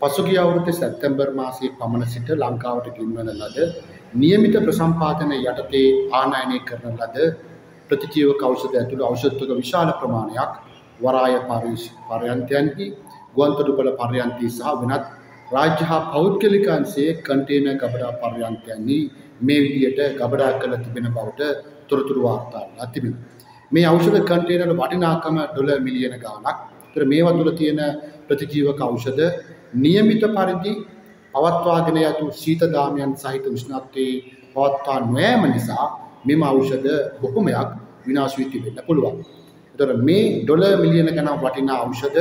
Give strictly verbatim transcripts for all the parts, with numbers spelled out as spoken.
පසුගිය අවුරුද්දේ සැප්තැම්බර් මාසයේ පමණ සිට ලංකාවට ගෙන්වන ලද නියමිත ප්‍රසම්පාදන යටතේ ආනයනය කරන ලද ප්‍රතිජීවක ඖෂධ ඇතුළු ඖෂධක විශාල ප්‍රමාණයක් වරාය පර්යන්තයන්හි ගුවන්තොටුපළ පර්යන්තී සහ වෙනත් රාජ්‍ය හා පෞද්ගලික අංශයේ කන්ටේනර් ගබඩා පර්යන්තයන්හි මේ විදියට ගබඩා කළ තිබෙන බවට තොරතුරු වාර්තා වුණා තිබෙනවා. මේ ඖෂධ කන්ටේනර් වටිනාකම ඩොලර් මිලියන ගාණක්. මේවා තුළ තියෙන ප්‍රතිජීවක ඖෂධ නියමිත පරිදි පවත්වාගෙන යතු සීත දාමයන් සහිත උෂ්ණත්වයේ පවත්වා නොයෑම නිසා මෙම ඖෂධ බොහොමයක් විනාශ වී තිබෙන්න පුළුවන්. ඒතර මේ ඩොලර් මිලියන ගණන් වටිනා ඖෂධ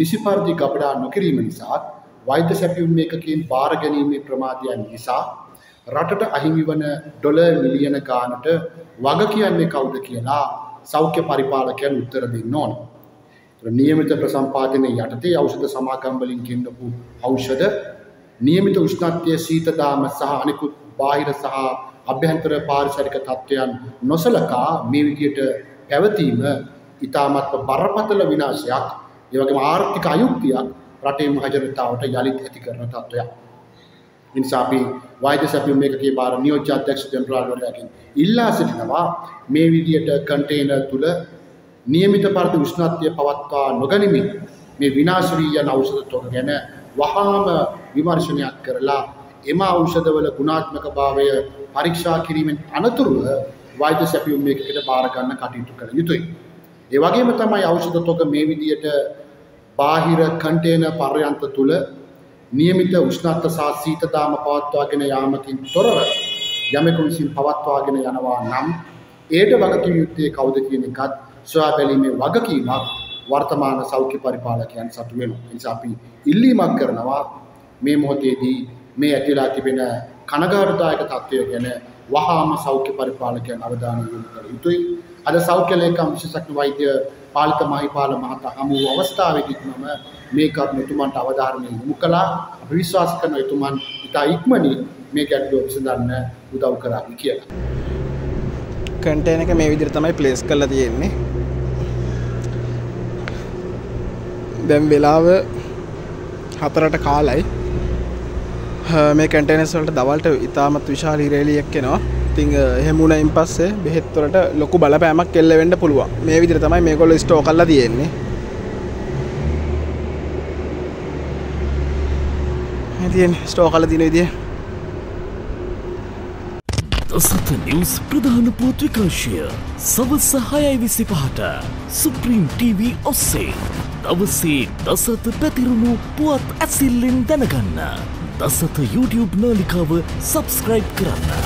නිසි පරිදි ගබඩා නොකිරීම නිසා වෛද්‍ය සැපයුම් මේකකින් බාර ගැනීමේ ප්‍රමාදයන් නිසා රටට අහිමි වන ඩොලර් මිලියන ගාණට වග කියන්නේ කවුද කියලා සෞඛ්‍ය පරිපාලකයන් උත්තර දෙන්න ඕන. නියමිත ප්‍රසම්පාදනයේ යටතේ ඖෂධ සමාගම් වලින් ගෙන්නපු ඖෂධ නියමිත උෂ්ණත්වයේ සීතදාම සහ අනිකුත් බාහිර සහ අභ්‍යන්තර පාරිසරික තත්ත්වයන් නොසලකා මේ විදියට පැවතීම ඉතාමත් බරපතල විනාශයක්, ඒ වගේම ආර්ථික අයුක්තියක් රටේ මහජනතාවට යළිත් ඇති කරන තත්ත්වයක්. ඉන්සා අපි වෛද්‍ය සැපයුම් මේකකේ බාර නියෝජ්‍ය අධ්‍යක්ෂ ජනරාල්වරයාගෙන් ඉල්ලා සිටිනවා මේ විදියට කන්ටේනර් තුල නියමිත පරිදි උෂ්ණත්වය පවත්වා නොගනිමින් මේ විනාශ වී යන ඖෂධ තොග ගැන වහාම විමර්ශනයක් කරලා එම ඖෂධවල ගුණාත්මකභාවය පරීක්ෂා කිරීමෙන් අනතුරුව වෛද්‍ය සැපයුම් මේකකට බාර ගන්න කටයුතු කළ යුතුයි. ඒ වගේම තමයි ඖෂධ තොග මේ විදියට බාහිර කන්ටේනර් පර්යන්ත තුල නියමිත උෂ්ණත්ව සහ සීතදාම පවත්වාගෙන යාමකින් තොරව යමෙකු විසින් පවත්වාගෙන යනවා නම් ඒට වගකිව යුත්තේ කවුද කියන එකත් සොයා බැලීමේ වගකීමක් වර්තමාන සෞඛ්‍ය පරිපාලකයන් සතු වෙනවා. ඒ නිසා අපි ඉල්ලීමක් කරනවා මේ මොහොතේදී මේ ඇතිලා තිබෙන කනගාටුදායක තත්ත්වය ගැන වහාම සෞඛ්‍ය පරිපාලකයන් අවධානය යොමු කළ යුතුයි. අද සෞඛ්‍ය ලේකම් විශේෂඥ වෛද්‍ය පාලිත මහීපාල මහතා හමු වූ අවස්ථාවේදී මම මේ කරුණට අවධානය යොමු කළා. අපි විශ්වාස කරන එතුමන් ඉතා ඉක්මනින් මේ ගැටලුව විසඳන්න උදව් කරා කියලා. කන්ටේනර් එක මේ විදිහට තමයි ප්ලේස් කරලා තියෙන්නේ. දැන් වෙලාව හතරට කාලයි. මේ කන්ටේනර්ස් වලට දවල්ට ඉතාමත් විශාල ඉරේලියක් එනවා. ඉතින් එහෙම වුණයින් පස්සේ බෙහෙත් වලට ලොකු බලපෑමක් එල්ල වෙන්න පුළුවන්. මේ විදිහට තමයි මේගොල්ලෝ ස්ටෝක් කරලා තියෙන්නේ. මේ තියෙන්නේ ස්ටෝක් කරලා තියෙන විදිය. Sata News Pradhana Potrikashya Savasa Hayai Visipahata Supreme T V Osse Davase Dasata Patirunu Puat Asilin Danaganna Dasata YouTube Nalikawa Subscribe Karana